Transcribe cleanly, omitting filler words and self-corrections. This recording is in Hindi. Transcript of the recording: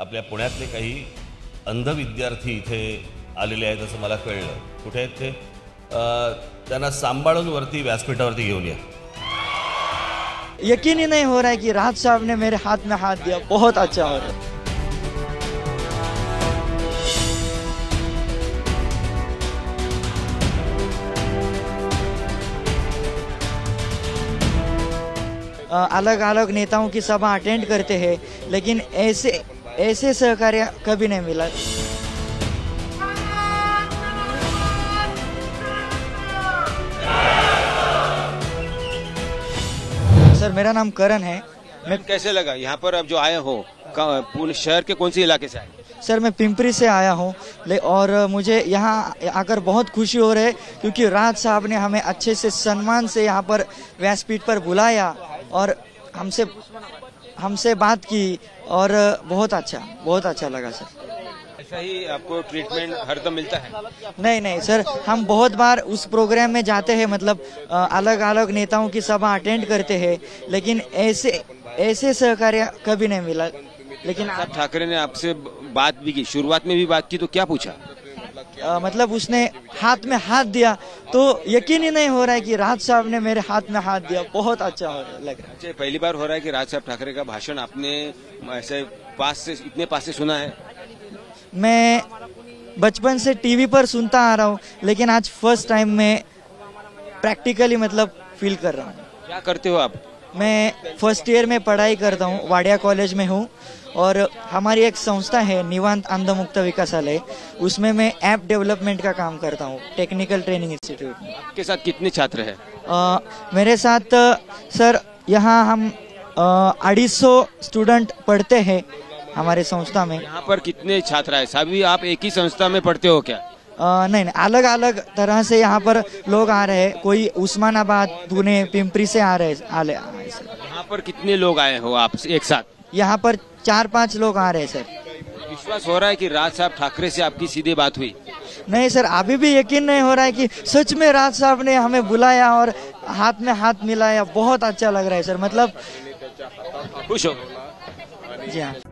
आपल्या पुण्यातले काही अंध विद्यार्थी इथे आलेले आहेत असं मला कळलं। कुठे आहेत ते? त्यांना सांभाळून वरती व्यासपीठावरती घेऊन या। यकीन ही नहीं हो रहा है कि राज साहब ने मेरे हाथ में हाथ दिया, बहुत अच्छा हो रहा है। अलग अलग नेताओं की सभा अटेंड करते हैं, लेकिन ऐसे ऐसे सहकार्य कभी नहीं मिला। सर मेरा नाम करण है। मैं कैसे लगा यहाँ पर अब जो आए हो? पूरे शहर के कौन से इलाके से आए? सर मैं पिंपरी से आया हूँ और मुझे यहाँ आकर बहुत खुशी हो रही है क्योंकि राज साहब ने हमें अच्छे से सम्मान से यहाँ पर व्यासपीठ पर बुलाया और हमसे बात की और बहुत अच्छा लगा। सर ऐसा ही आपको ट्रीटमेंट हरदम मिलता है? नहीं सर, हम बहुत बार उस प्रोग्राम में जाते हैं, मतलब अलग अलग नेताओं की सभा अटेंड करते हैं, लेकिन ऐसे सहकार्य कभी नहीं मिला। लेकिन ठाकरे ने आपसे बात भी की, शुरुआत में भी बात की, तो क्या पूछा? मतलब उसने हाथ में हाथ दिया तो यकीन ही नहीं हो रहा है कि राज साहब ने मेरे हाथ में हाथ दिया, बहुत अच्छा लग रहा है। पहली बार हो रहा है कि राज साहब ठाकरे का भाषण आपने ऐसे इतने पास से सुना है? मैं बचपन से टीवी पर सुनता आ रहा हूँ, लेकिन आज फर्स्ट टाइम मैं प्रैक्टिकली फील कर रहा हूँ। क्या करते हो आप? मैं फर्स्ट ईयर में पढ़ाई करता हूँ, वाडिया कॉलेज में हूँ और हमारी एक संस्था है निवांत अंधमुक्त विकासालय, उसमें मैं ऐप डेवलपमेंट का काम करता हूँ, टेक्निकल ट्रेनिंग इंस्टीट्यूट में। आपके साथ कितने छात्र हैं? मेरे साथ सर यहाँ हम 250 स्टूडेंट पढ़ते हैं हमारे संस्था में। यहाँ पर कितने छात्र हैं? सभी आप एक ही संस्था में पढ़ते हो क्या? नहीं, अलग अलग तरह से यहाँ पर लोग आ रहे हैं, कोई उस्मानाबाद, पुणे, पिंपरी से आ रहे हैं। यहाँ पर कितने लोग आए हो आप एक साथ? यहाँ पर 4-5 लोग आ रहे हैं। सर विश्वास हो रहा है कि राज साहब ठाकरे से आपकी सीधे बात हुई? नहीं सर, अभी भी यकीन नहीं हो रहा है कि सच में राज साहब ने हमें बुलाया और हाथ में हाथ मिलाया, बहुत अच्छा लग रहा है सर। खुश हो? जी हाँ।